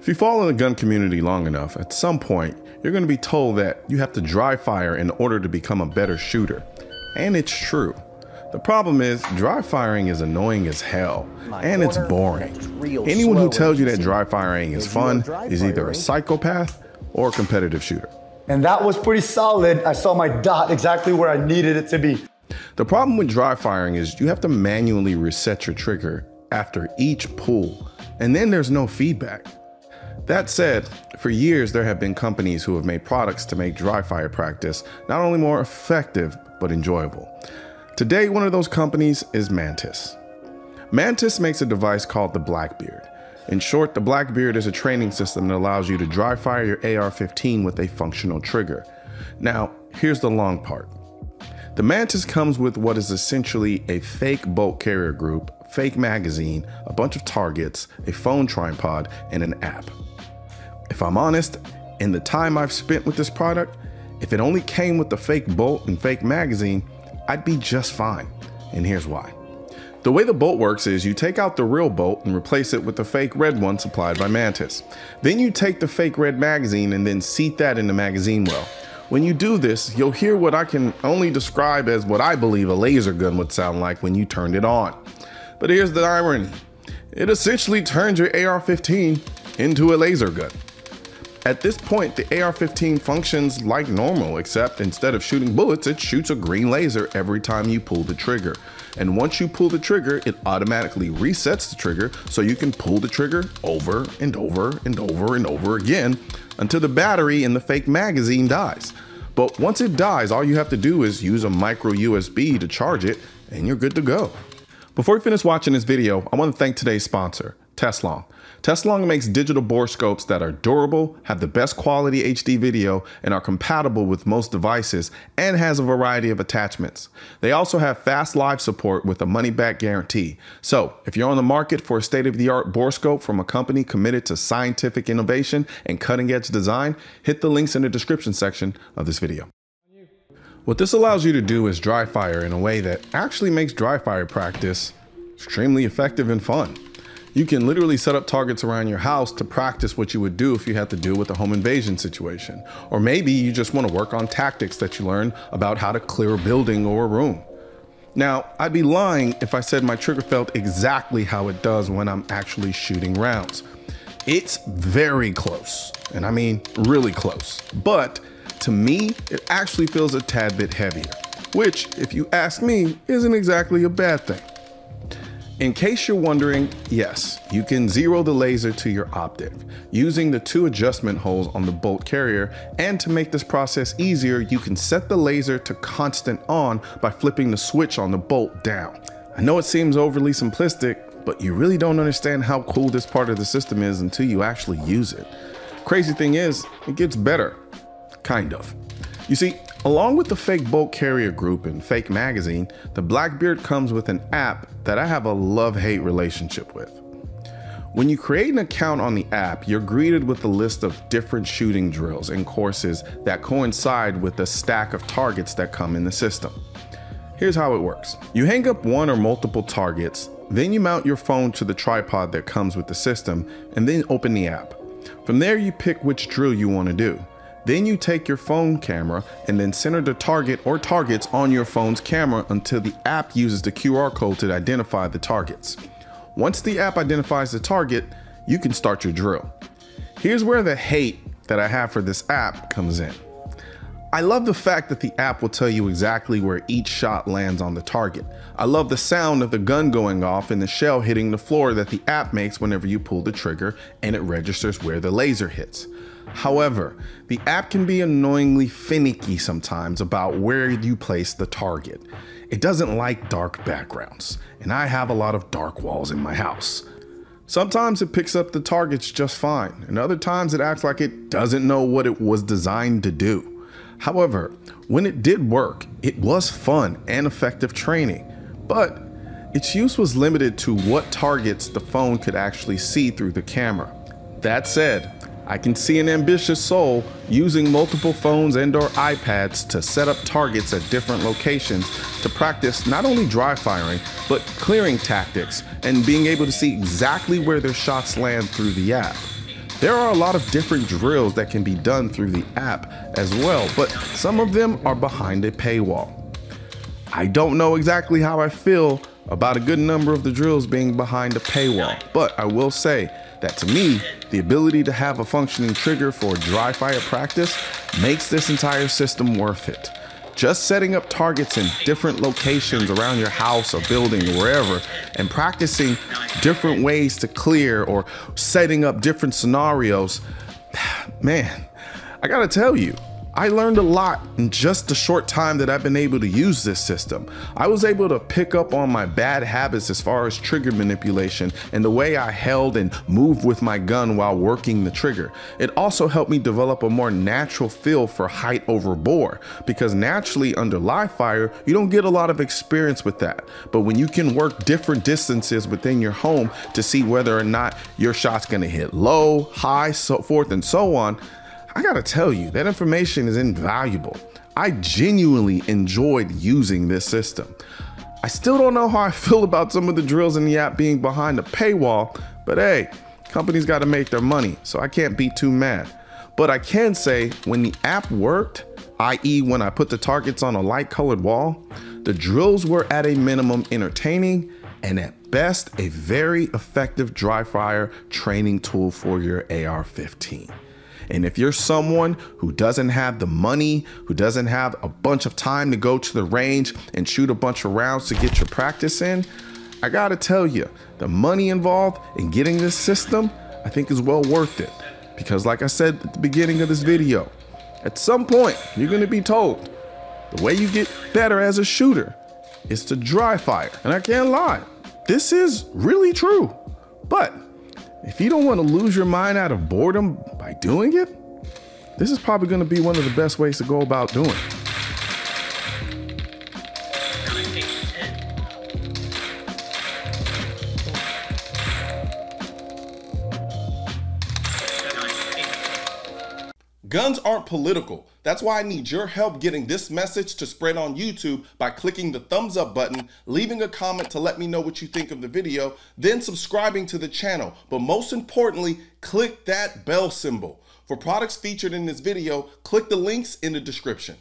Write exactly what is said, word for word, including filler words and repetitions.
If you follow the gun community long enough, at some point, you're going to be told that you have to dry fire in order to become a better shooter. And it's true. The problem is, dry firing is annoying as hell, and it's boring. Anyone who tells you that dry firing is fun is either a psychopath or a competitive shooter. And that was pretty solid. I saw my dot exactly where I needed it to be. The problem with dry firing is you have to manually reset your trigger after each pull, and then there's no feedback. That said, for years there have been companies who have made products to make dry fire practice not only more effective, but enjoyable. Today, one of those companies is Mantis. Mantis makes a device called the Blackbeard. In short, the Blackbeard is a training system that allows you to dry fire your A R fifteen with a functional trigger. Now, here's the long part. The Mantis comes with what is essentially a fake bolt carrier group, fake magazine, a bunch of targets, a phone tripod, and an app. If I'm honest, in the time I've spent with this product, if it only came with the fake bolt and fake magazine, I'd be just fine. And here's why. The way the bolt works is you take out the real bolt and replace it with the fake red one supplied by Mantis. Then you take the fake red magazine and then seat that in the magazine well. When you do this, you'll hear what I can only describe as what I believe a laser gun would sound like when you turned it on. But here's the irony. It essentially turns your A R fifteen into a laser gun. At this point, the A R fifteen functions like normal, except instead of shooting bullets, it shoots a green laser every time you pull the trigger. And once you pull the trigger, it automatically resets the trigger so you can pull the trigger over and over and over and over again until the battery in the fake magazine dies. But once it dies, all you have to do is use a micro U S B to charge it and you're good to go. Before you finish watching this video, I want to thank today's sponsor, Teslong. Teslong makes digital bore scopes that are durable, have the best quality H D video, and are compatible with most devices, and has a variety of attachments. They also have fast live support with a money-back guarantee. So if you're on the market for a state-of-the-art bore scope from a company committed to scientific innovation and cutting-edge design, hit the links in the description section of this video. What this allows you to do is dry fire in a way that actually makes dry fire practice extremely effective and fun. You can literally set up targets around your house to practice what you would do if you had to deal with a home invasion situation. Or maybe you just want to work on tactics that you learn about how to clear a building or a room. Now, I'd be lying if I said my trigger felt exactly how it does when I'm actually shooting rounds. It's very close, and I mean really close. But to me, it actually feels a tad bit heavier, which, if you ask me, isn't exactly a bad thing. In case you're wondering, yes, you can zero the laser to your optic using the two adjustment holes on the bolt carrier, and to make this process easier, you can set the laser to constant on by flipping the switch on the bolt down. I know it seems overly simplistic, but you really don't understand how cool this part of the system is until you actually use it. Crazy thing is, it gets better, kind of. You see, along with the fake bolt carrier group and fake magazine, the Blackbeard comes with an app that I have a love-hate relationship with. When you create an account on the app, you're greeted with a list of different shooting drills and courses that coincide with a stack of targets that come in the system. Here's how it works. You hang up one or multiple targets, then you mount your phone to the tripod that comes with the system, and then open the app. From there, you pick which drill you want to do. Then you take your phone camera and then center the target or targets on your phone's camera until the app uses the Q R code to identify the targets. Once the app identifies the target, you can start your drill. Here's where the hate that I have for this app comes in. I love the fact that the app will tell you exactly where each shot lands on the target. I love the sound of the gun going off and the shell hitting the floor that the app makes whenever you pull the trigger, and it registers where the laser hits. However, the app can be annoyingly finicky sometimes about where you place the target. It doesn't like dark backgrounds, and I have a lot of dark walls in my house. Sometimes it picks up the targets just fine, and other times it acts like it doesn't know what it was designed to do. However, when it did work, it was fun and effective training, but its use was limited to what targets the phone could actually see through the camera. That said, I can see an ambitious soul using multiple phones and or iPads to set up targets at different locations to practice not only dry firing, but clearing tactics and being able to see exactly where their shots land through the app. There are a lot of different drills that can be done through the app as well, but some of them are behind a paywall. I don't know exactly how I feel about a good number of the drills being behind a paywall, but I will say that to me, the ability to have a functioning trigger for dry fire practice makes this entire system worth it. Just setting up targets in different locations around your house or building or wherever and practicing different ways to clear or setting up different scenarios, man, I gotta tell you, I learned a lot in just the short time that I've been able to use this system. I was able to pick up on my bad habits as far as trigger manipulation and the way I held and moved with my gun while working the trigger. It also helped me develop a more natural feel for height over bore, because naturally under live fire, you don't get a lot of experience with that. But when you can work different distances within your home to see whether or not your shot's gonna hit low, high, so forth and so on, I gotta tell you, that information is invaluable. I genuinely enjoyed using this system. I still don't know how I feel about some of the drills in the app being behind a paywall, but hey, companies gotta make their money, so I can't be too mad. But I can say when the app worked, that is when I put the targets on a light colored wall, the drills were at a minimum entertaining and at best a very effective dry fire training tool for your A R fifteen. And if you're someone who doesn't have the money, who doesn't have a bunch of time to go to the range and shoot a bunch of rounds to get your practice in, I gotta tell you, the money involved in getting this system, I think is well worth it. Because like I said at the beginning of this video, at some point, you're gonna be told the way you get better as a shooter is to dry fire. And I can't lie, this is really true. But if you don't want to lose your mind out of boredom by doing it, this is probably going to be one of the best ways to go about doing it. Guns aren't political. That's why I need your help getting this message to spread on YouTube by clicking the thumbs up button, leaving a comment to let me know what you think of the video, then subscribing to the channel. But most importantly, click that bell symbol. For products featured in this video, click the links in the description.